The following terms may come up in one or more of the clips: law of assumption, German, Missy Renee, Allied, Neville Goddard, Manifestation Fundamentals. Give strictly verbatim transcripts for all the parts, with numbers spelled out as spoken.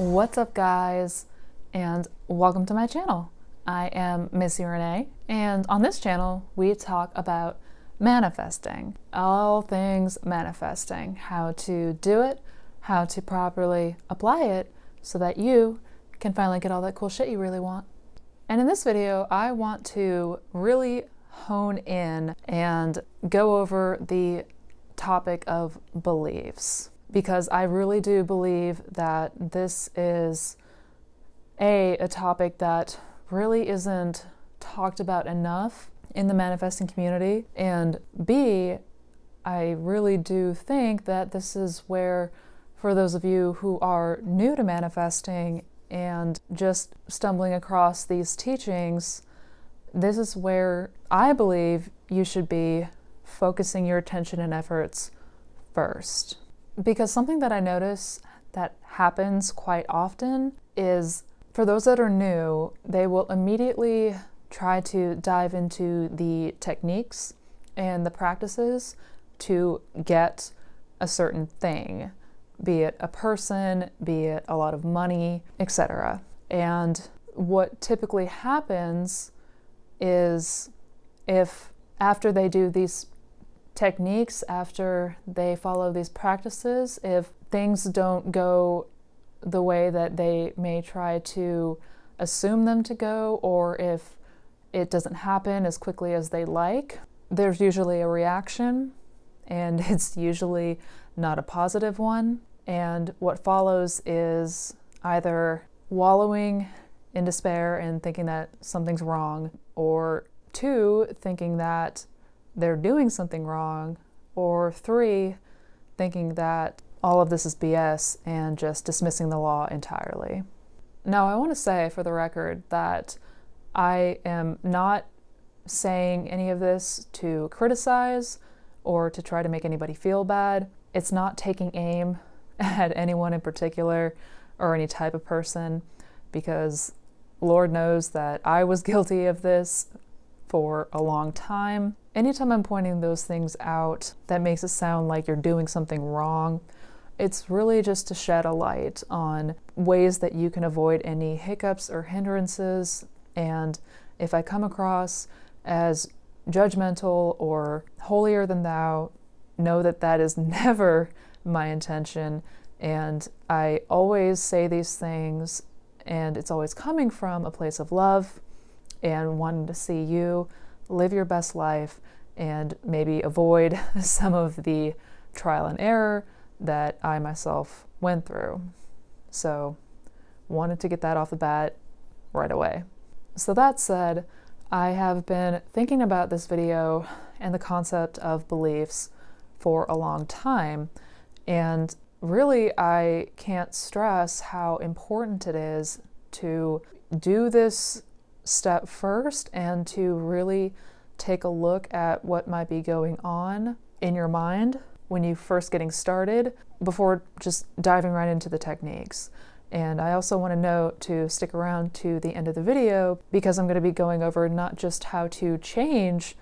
What's up, guys, and welcome to my channel. I am Missy Renee, and on this channel we talk about manifesting, all things manifesting, how to do it, how to properly apply it so that you can finally get all that cool shit you really want. And in this video I want to really hone in and go over the topic of beliefs, because I really do believe that this is a, a topic that really isn't talked about enough in the manifesting community, and B, I really do think that this is where, for those of you who are new to manifesting and just stumbling across these teachings, this is where I believe you should be focusing your attention and efforts first. Because something that I notice that happens quite often is, for those that are new, they will immediately try to dive into the techniques and the practices to get a certain thing, be it a person, be it a lot of money, et cetera. And what typically happens is, if after they do these techniques, after they follow these practices, if things don't go the way that they may try to assume them to go, or if it doesn't happen as quickly as they like, there's usually a reaction, and it's usually not a positive one. And what follows is either wallowing in despair and thinking that something's wrong, or two, thinking that they're doing something wrong, or three, thinking that all of this is B S and just dismissing the law entirely. Now, I want to say for the record that I am not saying any of this to criticize or to try to make anybody feel bad. It's not taking aim at anyone in particular or any type of person, because Lord knows that I was guilty of this for a long time. Anytime I'm pointing those things out that makes it sound like you're doing something wrong, it's really just to shed a light on ways that you can avoid any hiccups or hindrances. And if I come across as judgmental or holier than thou, know that that is never my intention. And I always say these things, and it's always coming from a place of love and wanting to see you live your best life and maybe avoid some of the trial and error that I myself went through. So wanted to get that off the bat right away. So that said, I have been thinking about this video and the concept of beliefs for a long time, and really I can't stress how important it is to do this step first and to really take a look at what might be going on in your mind when you first getting started before just diving right into the techniques. And I also want to note to stick around to the end of the video, because I'm going to be going over not just how to change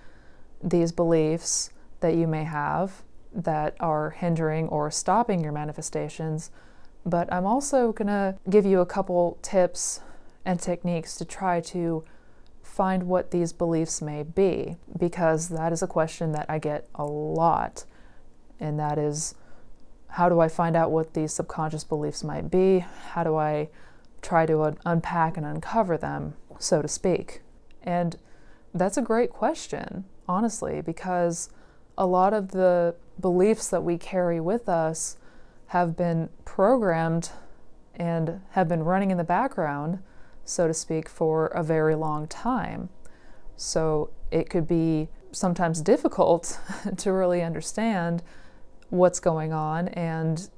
these beliefs that you may have that are hindering or stopping your manifestations, but I'm also going to give you a couple tips and techniques to try to find what these beliefs may be, because that is a question that I get a lot, and that is, how do I find out what these subconscious beliefs might be? How do I try to un- unpack and uncover them, so to speak? And that's a great question, honestly, because a lot of the beliefs that we carry with us have been programmed and have been running in the background, so to speak, for a very long time. So it could be sometimes difficult to really understand what's going on. And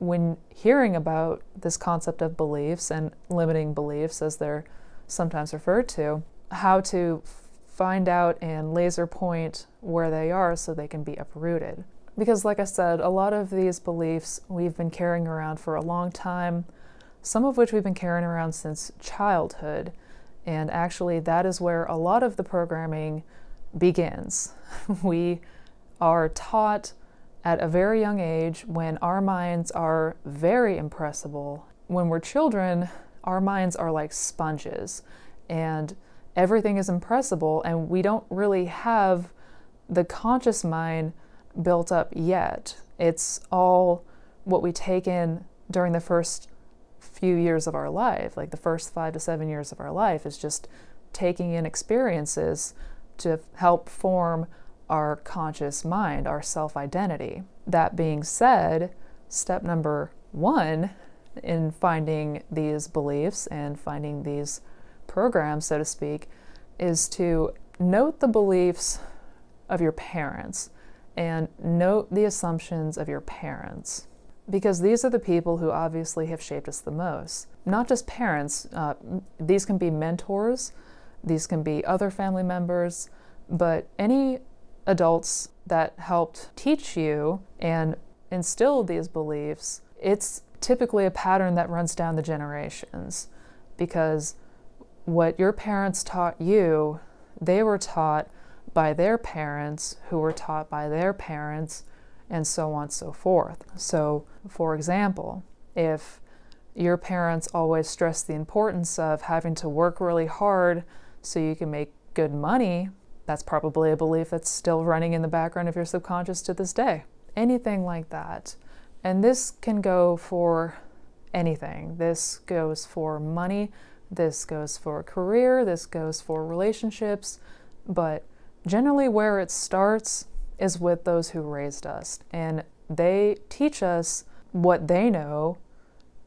when hearing about this concept of beliefs and limiting beliefs, as they're sometimes referred to, how to find out and laser point where they are so they can be uprooted. Because like I said, a lot of these beliefs we've been carrying around for a long time, some of which we've been carrying around since childhood. And actually that is where a lot of the programming begins. We are taught at a very young age, when our minds are very impressionable when we're children, our minds are like sponges and everything is impressible, and we don't really have the conscious mind built up yet. It's all what we take in during the first few years of our life, like the first five to seven years of our life is just taking in experiences to help form our conscious mind, our self-identity. That being said, step number one in finding these beliefs and finding these programs, so to speak, is to note the beliefs of your parents and note the assumptions of your parents, because these are the people who obviously have shaped us the most. Not just parents, uh, these can be mentors, these can be other family members, but any adults that helped teach you and instilled these beliefs, it's typically a pattern that runs down the generations, because what your parents taught you, they were taught by their parents, who were taught by their parents, and so on and so forth. So, for example, if your parents always stressed the importance of having to work really hard so you can make good money, that's probably a belief that's still running in the background of your subconscious to this day. Anything like that. And this can go for anything. This goes for money, this goes for career, this goes for relationships, but generally where it starts is with those who raised us, and they teach us what they know,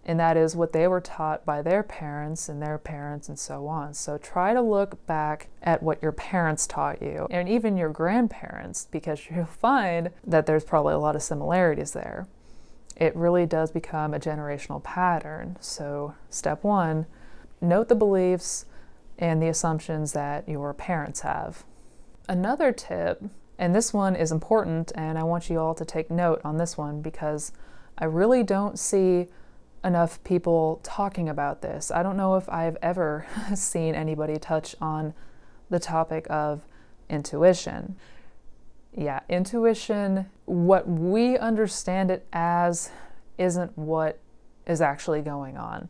and that is what they were taught by their parents and their parents and so on. So try to look back at what your parents taught you and even your grandparents, because you'll find that there's probably a lot of similarities there. It really does become a generational pattern. So step one, note the beliefs and the assumptions that your parents have. Another tip, and this one is important, and I want you all to take note on this one because I really don't see enough people talking about this. I don't know if I've ever seen anybody touch on the topic of intuition. Yeah, intuition, what we understand it as, isn't what is actually going on.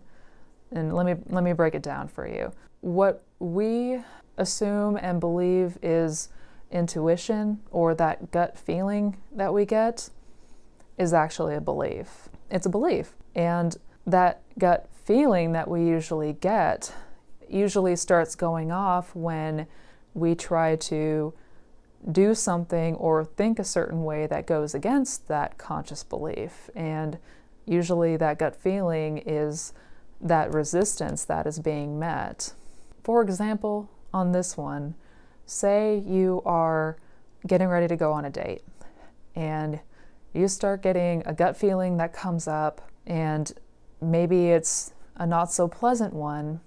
And let me, let me break it down for you. What we assume and believe is intuition, or that gut feeling that we get, is actually a belief. It's a belief. And that gut feeling that we usually get usually starts going off when we try to do something or think a certain way that goes against that conscious belief. And usually that gut feeling is that resistance that is being met. For example, on this one, say you are getting ready to go on a date and you start getting a gut feeling that comes up, and maybe it's a not so pleasant one,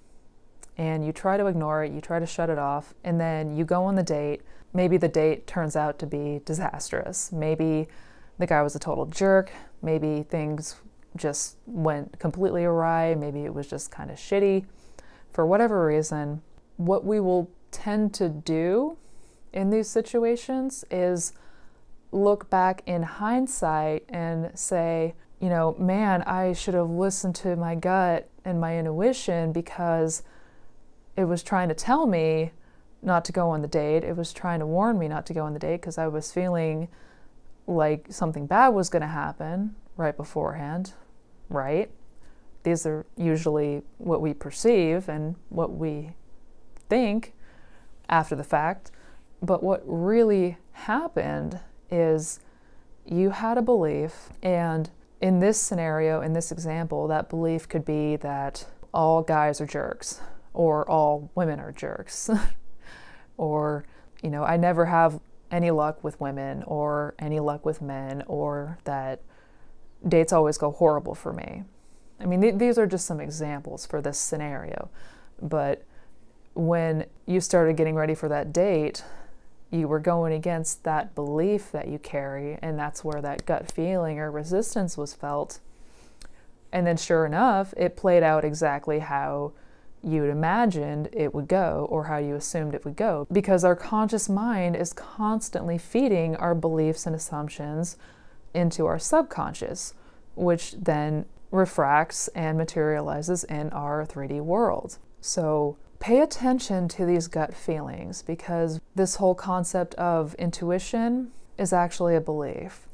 and you try to ignore it, you try to shut it off, and then you go on the date. Maybe the date turns out to be disastrous. Maybe the guy was a total jerk. Maybe things just went completely awry. Maybe it was just kind of shitty. For whatever reason, what we will tend to do in these situations is look back in hindsight and say, you know, man, I should have listened to my gut and my intuition, because it was trying to tell me not to go on the date. It was trying to warn me not to go on the date because I was feeling like something bad was going to happen right beforehand, right? These are usually what we perceive and what we think after the fact. But what really happened is you had a belief, and in this scenario, in this example, that belief could be that all guys are jerks, or all women are jerks, or, you know, I never have any luck with women, or any luck with men, or that dates always go horrible for me. I mean, th these are just some examples for this scenario. But when you started getting ready for that date, you were going against that belief that you carry, and that's where that gut feeling or resistance was felt. And then sure enough, it played out exactly how you'd imagined it would go, or how you assumed it would go, because our conscious mind is constantly feeding our beliefs and assumptions into our subconscious, which then refracts and materializes in our three D world. So pay attention to these gut feelings, because this whole concept of intuition is actually a belief.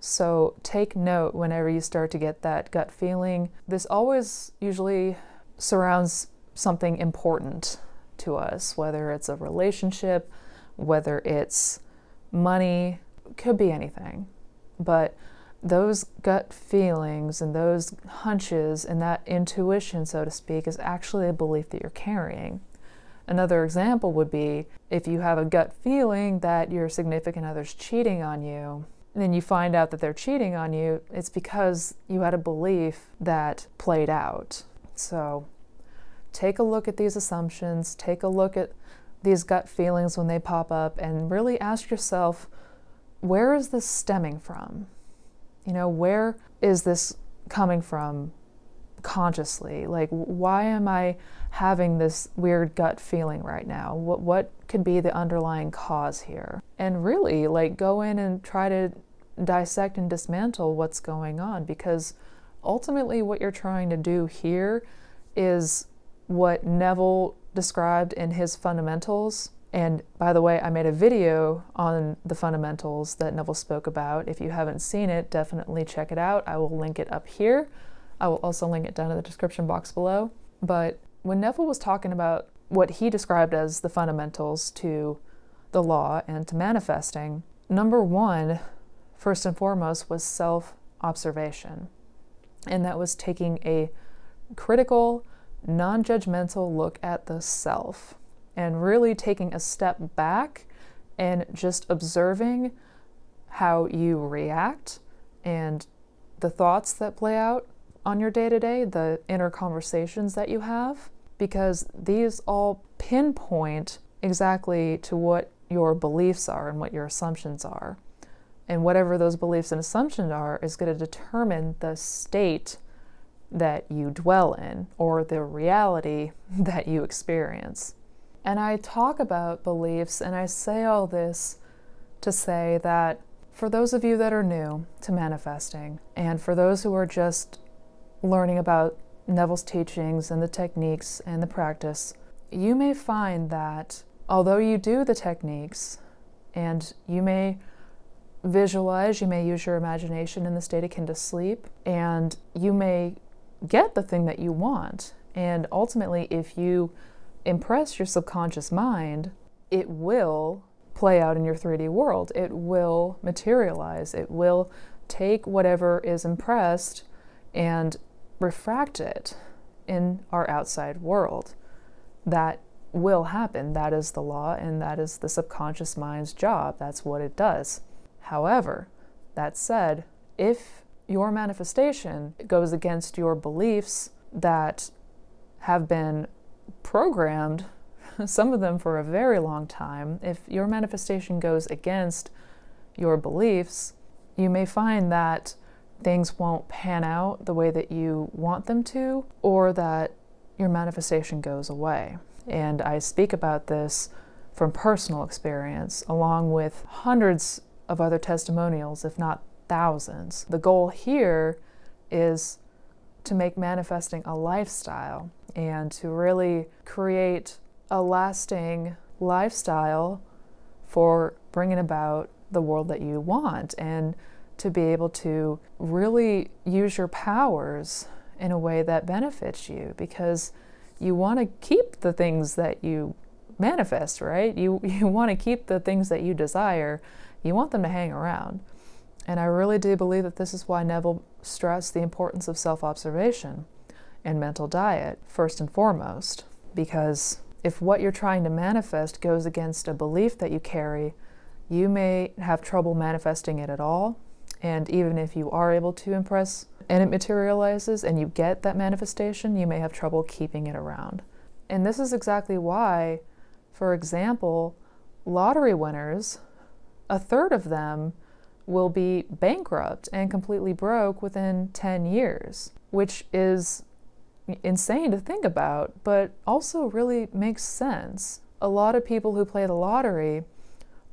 So take note whenever you start to get that gut feeling. This always usually surrounds something important to us, whether it's a relationship, whether it's money, could be anything. But those gut feelings and those hunches and that intuition, so to speak, is actually a belief that you're carrying. Another example would be if you have a gut feeling that your significant other's cheating on you, and then you find out that they're cheating on you, it's because you had a belief that played out. So take a look at these assumptions, take a look at these gut feelings when they pop up, and really ask yourself, where is this stemming from? You know, where is this coming from consciously? Like, why am I having this weird gut feeling right now? What, what could be the underlying cause here? And really, like, go in and try to dissect and dismantle what's going on, because ultimately what you're trying to do here is what Neville described in his fundamentals. And by the way, I made a video on the fundamentals that Neville spoke about. If you haven't seen it, definitely check it out. I will link it up here. I will also link it down in the description box below. But when Neville was talking about what he described as the fundamentals to the law and to manifesting, number one, first and foremost, was self-observation. And that was taking a critical, non-judgmental look at the self, and really taking a step back and just observing how you react and the thoughts that play out on your day-to-day, the inner conversations that you have, because these all pinpoint exactly to what your beliefs are and what your assumptions are. And whatever those beliefs and assumptions are is going to determine the state that you dwell in, or the reality that you experience. And I talk about beliefs, and I say all this to say that for those of you that are new to manifesting, and for those who are just learning about Neville's teachings and the techniques and the practice, you may find that although you do the techniques and you may visualize, you may use your imagination in the state akin to sleep, and you may get the thing that you want, and ultimately if you impress your subconscious mind, it will play out in your three D world. It will materialize. It will take whatever is impressed and refract it in our outside world. That will happen. That is the law, and that is the subconscious mind's job. That's what it does. However, that said, if your manifestation goes against your beliefs that have been programmed, some of them for a very long time, if your manifestation goes against your beliefs, you may find that things won't pan out the way that you want them to, or that your manifestation goes away. And I speak about this from personal experience, along with hundreds of other testimonials, if not thousands. The goal here is to make manifesting a lifestyle, and to really create a lasting lifestyle for bringing about the world that you want, and to be able to really use your powers in a way that benefits you, because you want to keep the things that you manifest, right? You, you want to keep the things that you desire. You want them to hang around. And I really do believe that this is why Neville stressed the importance of self-observation and mental diet, first and foremost, because if what you're trying to manifest goes against a belief that you carry, you may have trouble manifesting it at all. And even if you are able to impress and it materializes and you get that manifestation, you may have trouble keeping it around. And this is exactly why, for example, lottery winners, a third of them will be bankrupt and completely broke within ten years, which is insane to think about, but also really makes sense. A lot of people who play the lottery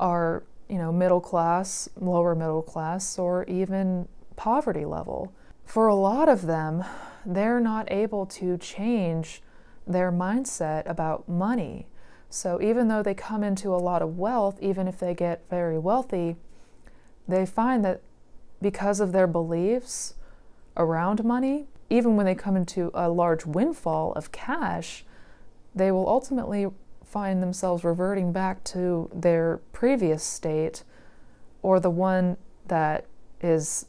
are, you know, middle class, lower middle class, or even poverty level. for a lot of them, they're not able to change their mindset about money. So even though they come into a lot of wealth, even if they get very wealthy, they find that because of their beliefs around money, even when they come into a large windfall of cash, they will ultimately find themselves reverting back to their previous state, or the one that is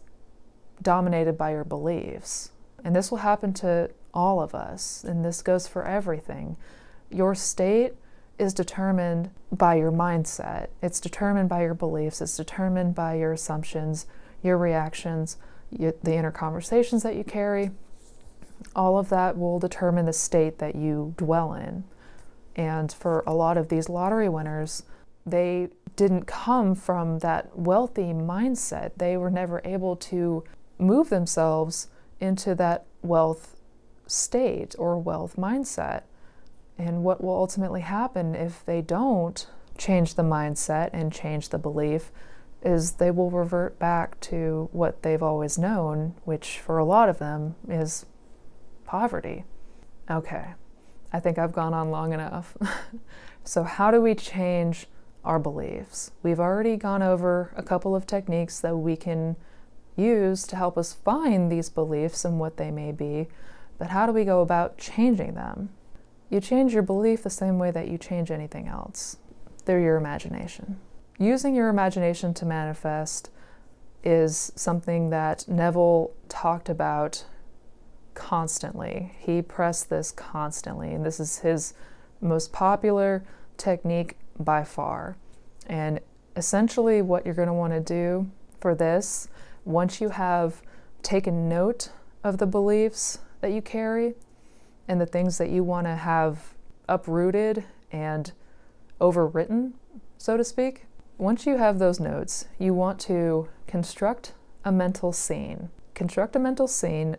dominated by your beliefs. And this will happen to all of us, and this goes for everything. Your state is determined by your mindset. It's determined by your beliefs. It's determined by your assumptions, your reactions, your, the inner conversations that you carry. All of that will determine the state that you dwell in. And for a lot of these lottery winners, they didn't come from that wealthy mindset. They were never able to move themselves into that wealth state or wealth mindset. And what will ultimately happen if they don't change the mindset and change the belief is they will revert back to what they've always known, which for a lot of them is poverty. Okay, I think I've gone on long enough. So how do we change our beliefs? We've already gone over a couple of techniques that we can use to help us find these beliefs and what they may be, but how do we go about changing them? You change your belief the same way that you change anything else, through your imagination. Using your imagination to manifest is something that Neville talked about constantly. He pressed this constantly, and this is his most popular technique by far. And essentially what you're going to want to do for this, once you have taken note of the beliefs that you carry, and the things that you want to have uprooted and overwritten, so to speak. Once you have those notes, you want to construct a mental scene. Construct a mental scene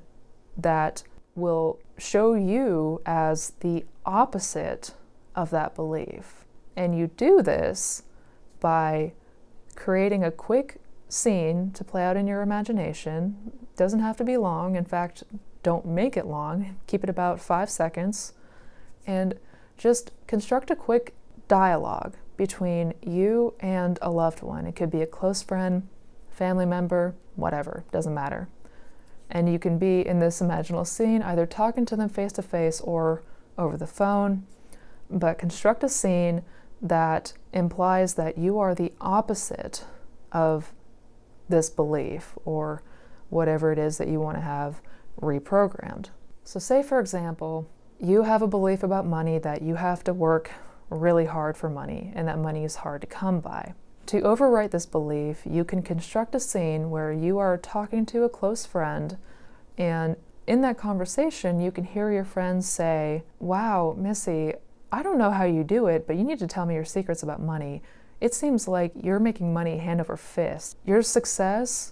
that will show you as the opposite of that belief. And you do this by creating a quick scene to play out in your imagination. It doesn't have to be long. In fact, don't make it long, keep it about five seconds, and just construct a quick dialogue between you and a loved one. It could be a close friend, family member, whatever, doesn't matter. And you can be in this imaginal scene, either talking to them face to face or over the phone, but construct a scene that implies that you are the opposite of this belief or whatever it is that you want to have reprogrammed. So say, for example, you have a belief about money that you have to work really hard for money and that money is hard to come by. To overwrite this belief, you can construct a scene where you are talking to a close friend, and in that conversation you can hear your friend say, "Wow, Missy, I don't know how you do it, but you need to tell me your secrets about money. It seems like you're making money hand over fist. Your success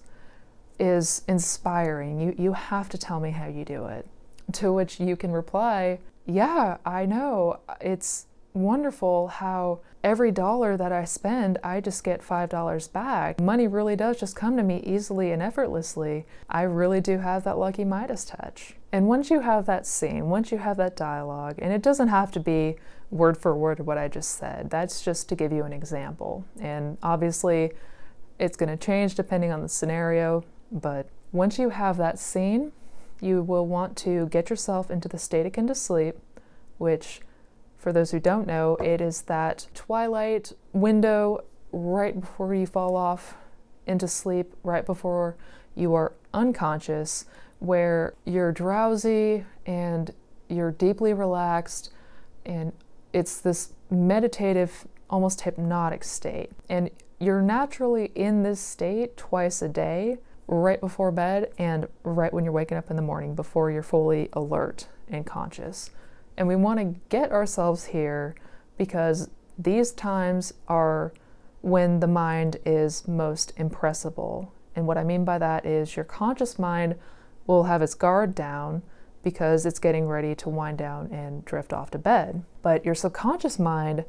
is inspiring. You, you have to tell me how you do it." To which you can reply, "Yeah, I know. It's wonderful how every dollar that I spend, I just get five dollars back. Money really does just come to me easily and effortlessly. I really do have that lucky Midas touch." And once you have that scene, once you have that dialogue, and it doesn't have to be word for word what I just said, that's just to give you an example. And obviously it's going to change depending on the scenario. But once you have that scene, you will want to get yourself into the state akin to sleep, which, for those who don't know, it is that twilight window right before you fall off into sleep, right before you are unconscious, where you're drowsy and you're deeply relaxed, and it's this meditative, almost hypnotic state. And you're naturally in this state twice a day, right before bed and right when you're waking up in the morning, before you're fully alert and conscious. And we want to get ourselves here because these times are when the mind is most impressible. And what I mean by that is your conscious mind will have its guard down because it's getting ready to wind down and drift off to bed. But your subconscious mind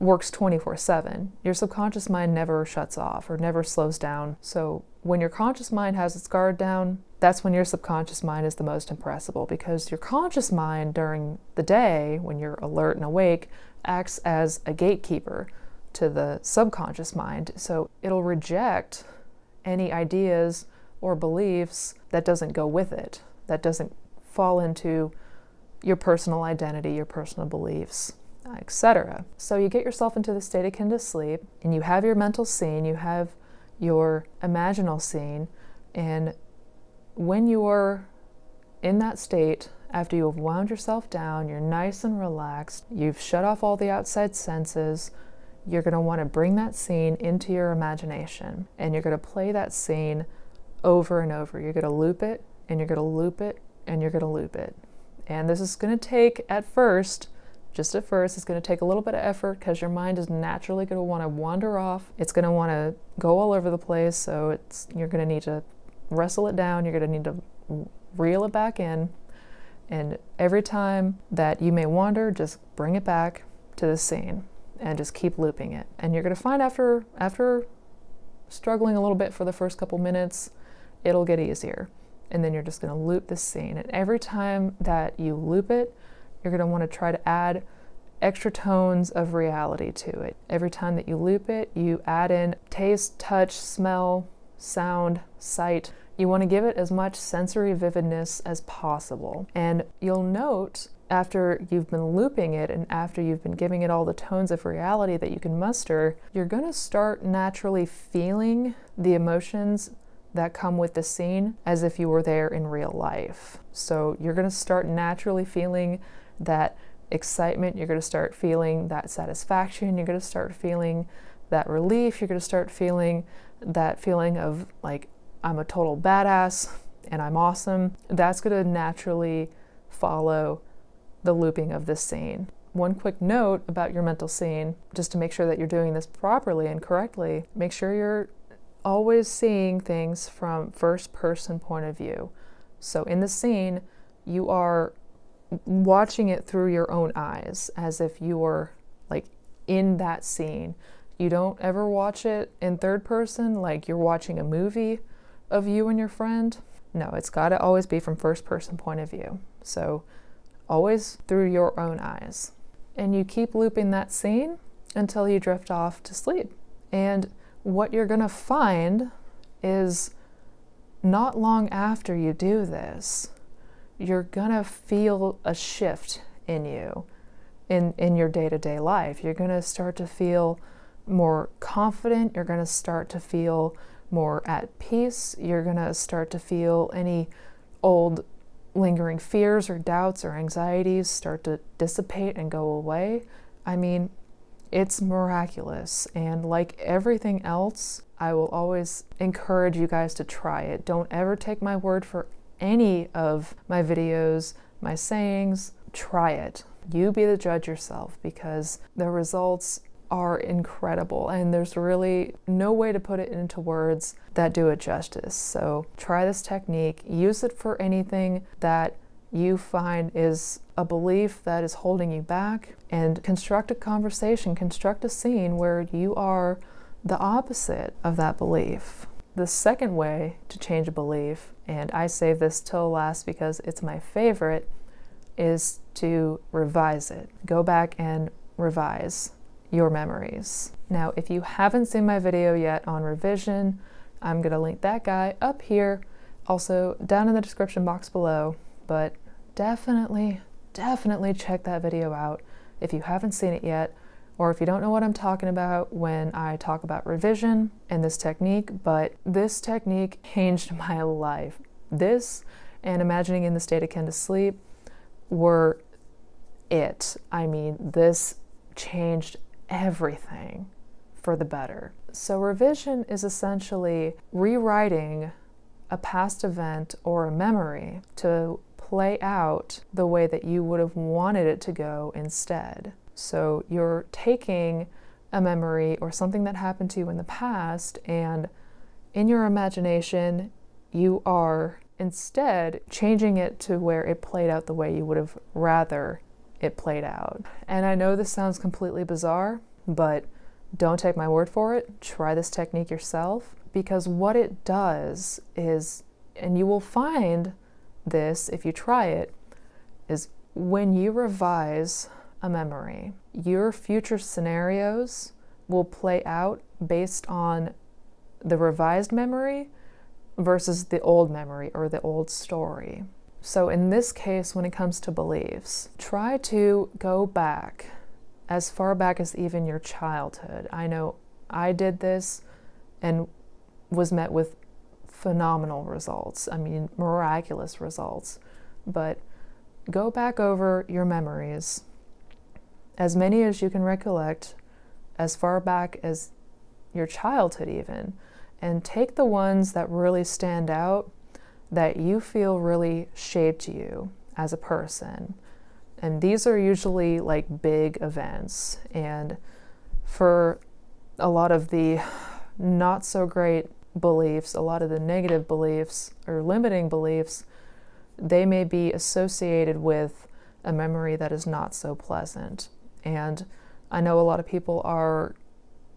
works twenty-four seven. Your subconscious mind never shuts off or never slows down. So when your conscious mind has its guard down, that's when your subconscious mind is the most impressible, because your conscious mind during the day, when you're alert and awake, acts as a gatekeeper to the subconscious mind. So it'll reject any ideas or beliefs that doesn't go with it, that doesn't fall into your personal identity, your personal beliefs, et cetera. So you get yourself into the state akin to sleep, and you have your mental scene, you have your imaginal scene, and when you are in that state, after you have wound yourself down, you're nice and relaxed, you've shut off all the outside senses, you're going to want to bring that scene into your imagination, and you're going to play that scene over and over. You're going to loop it, and you're going to loop it, and you're going to loop it. And this is going to take, at first, just at first, it's going to take a little bit of effort, because your mind is naturally going to want to wander off. It's going to want to go all over the place, so it's, you're going to need to wrestle it down. You're going to need to reel it back in. And every time that you may wander, just bring it back to the scene and just keep looping it. And you're going to find after, after struggling a little bit for the first couple minutes, it'll get easier. And then you're just going to loop this scene. And every time that you loop it, you're going to want to try to add extra tones of reality to it. Every time that you loop it, you add in taste, touch, smell, sound, sight. You want to give it as much sensory vividness as possible. And you'll note, after you've been looping it and after you've been giving it all the tones of reality that you can muster, you're going to start naturally feeling the emotions that come with the scene as if you were there in real life. So you're going to start naturally feeling that excitement, you're going to start feeling that satisfaction, you're going to start feeling that relief, you're going to start feeling that feeling of like, I'm a total badass and I'm awesome. That's going to naturally follow the looping of this scene. One quick note about your mental scene, just to make sure that you're doing this properly and correctly, make sure you're always seeing things from first person point of view. So in the scene, you are watching it through your own eyes as if you were like in that scene. You don't ever watch it in third person, like you're watching a movie of you and your friend. No, it's got to always be from first person point of view. So always through your own eyes. And you keep looping that scene until you drift off to sleep. And what you're going to find is, not long after you do this, you're going to feel a shift in you, in, in your day-to-day life. You're going to start to feel more confident. You're going to start to feel more at peace. You're going to start to feel any old lingering fears or doubts or anxieties start to dissipate and go away. I mean, it's miraculous, and like everything else, I will always encourage you guys to try it. Don't ever take my word for any of my videos, my sayings. Try it. You be the judge yourself, because the results are incredible, and there's really no way to put it into words that do it justice. So try this technique. Use it for anything that you find is a belief that is holding you back, and construct a conversation, construct a scene where you are the opposite of that belief. The second way to change a belief, and I save this till last because it's my favorite, is to revise it. Go back and revise your memories. Now, if you haven't seen my video yet on revision, I'm gonna link that guy up here, also down in the description box below. But definitely, definitely check that video out if you haven't seen it yet, or if you don't know what I'm talking about when I talk about revision and this technique. But this technique changed my life. This and imagining in the state akin to sleep were it. I mean, this changed everything for the better. So revision is essentially rewriting a past event or a memory to play out the way that you would have wanted it to go instead. So you're taking a memory or something that happened to you in the past, and in your imagination, you are instead changing it to where it played out the way you would have rather it played out. And I know this sounds completely bizarre, but don't take my word for it. Try this technique yourself, because what it does is, and you will find this if you try it, is when you revise a memory, your future scenarios will play out based on the revised memory versus the old memory or the old story. So in this case, when it comes to beliefs, try to go back as far back as even your childhood. I know I did this and was met with phenomenal results. I mean, miraculous results. But go back over your memories, as many as you can recollect, as far back as your childhood even, and take the ones that really stand out, that you feel really shaped you as a person. And these are usually like big events. And for a lot of the not so great beliefs, a lot of the negative beliefs or limiting beliefs, they may be associated with a memory that is not so pleasant. And I know a lot of people are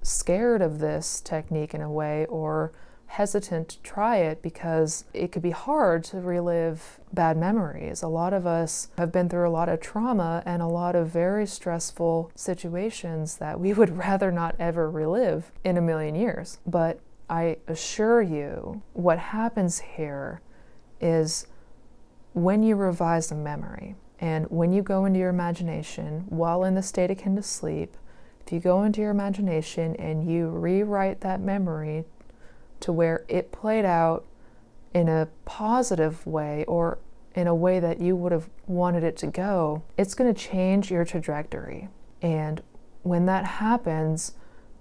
scared of this technique in a way, or hesitant to try it, because it could be hard to relive bad memories. A lot of us have been through a lot of trauma and a lot of very stressful situations that we would rather not ever relive in a million years. But I assure you, what happens here is when you revise a memory and when you go into your agitation while in the state akin to sleep, if you go into your imagination and you rewrite that memory to where it played out in a positive way, or in a way that you would have wanted it to go, it's going to change your trajectory. And when that happens,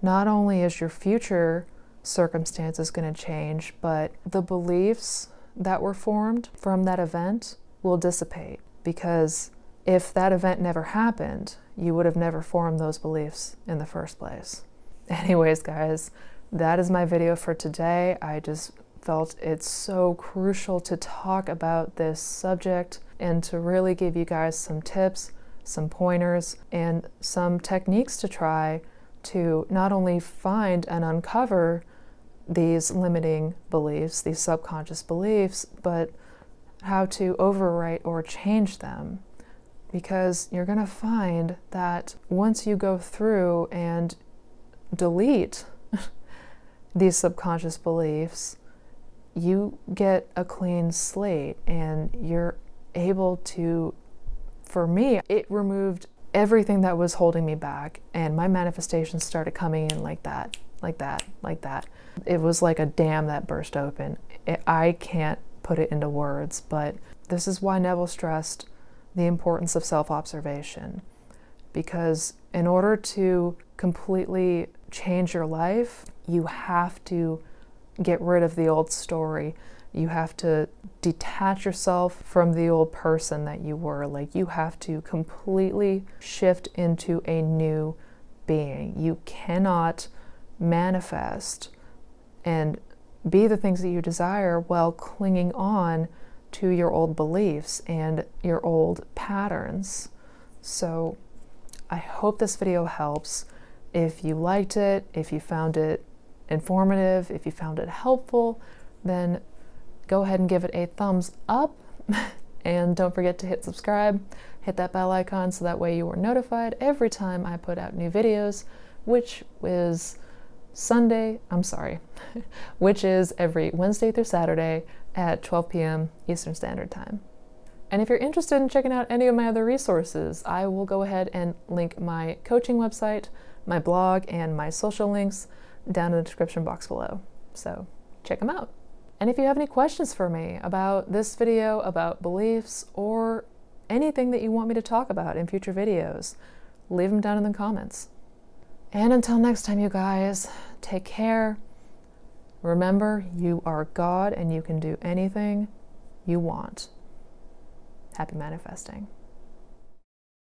not only is your future circumstances going to change, but the beliefs that were formed from that event will dissipate. Because if that event never happened, you would have never formed those beliefs in the first place. Anyways, guys, that is my video for today. I just felt it's so crucial to talk about this subject and to really give you guys some tips, some pointers, and some techniques to try to not only find and uncover these limiting beliefs, these subconscious beliefs, but how to overwrite or change them. Because you're gonna find that once you go through and delete these subconscious beliefs, you get a clean slate and you're able to, for me, it removed everything that was holding me back, and my manifestations started coming in like that, like that, like that. It was like a dam that burst open. It, I can't put it into words, but this is why Neville stressed the importance of self-observation, because in order to completely change your life, you have to get rid of the old story. You have to detach yourself from the old person that you were. Like, you have to completely shift into a new being. You cannot manifest and be the things that you desire while clinging on to your old beliefs and your old patterns. So I hope this video helps. If you liked it, if you found it informative, if you found it helpful, then go ahead and give it a thumbs up. And don't forget to hit subscribe, hit that bell icon, so that way you are notified every time I put out new videos, which is Sunday, I'm sorry, which is every Wednesday through Saturday at twelve p m Eastern Standard Time. And if you're interested in checking out any of my other resources, I will go ahead and link my coaching website, my blog, and my social links down in the description box below. So check them out. And if you have any questions for me about this video, about beliefs, or anything that you want me to talk about in future videos, leave them down in the comments. And until next time, you guys, take care. Remember, you are God and you can do anything you want. Happy manifesting.